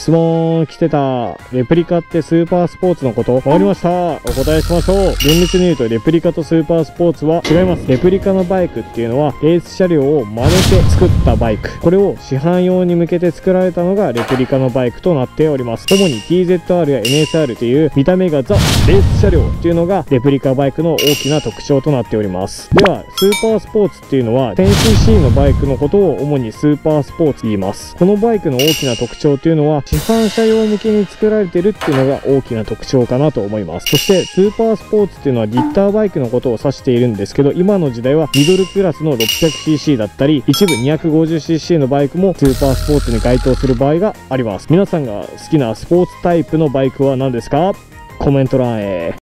質問来てた。レプリカってスーパースポーツのこと？わかりました。お答えしましょう。厳密に言うとレプリカとスーパースポーツは違います。レプリカのバイクっていうのはレース車両を真似て作ったバイク、これを市販用に向けて作られたのがレプリカのバイクとなっております。主に TZR や NSR という見た目がザ・レース車両っていうのがレプリカバイクの大きな特徴となっております。ではスーパースポーツっていうのは 1000cc のバイクのことを主にスーパースポーツ言います。このバイクの大きな特徴というのは市販車用向けに作られてるっていうのが大きな特徴かなと思います。そしてスーパースポーツっていうのはリッターバイクのことを指しているんですけど、今の時代はミドルクラスの 600cc だったり一部 250cc のバイクもスーパースポーツに該当する場合があります。皆さんが好きなスポーツタイプのバイクは何ですか？コメント欄へ。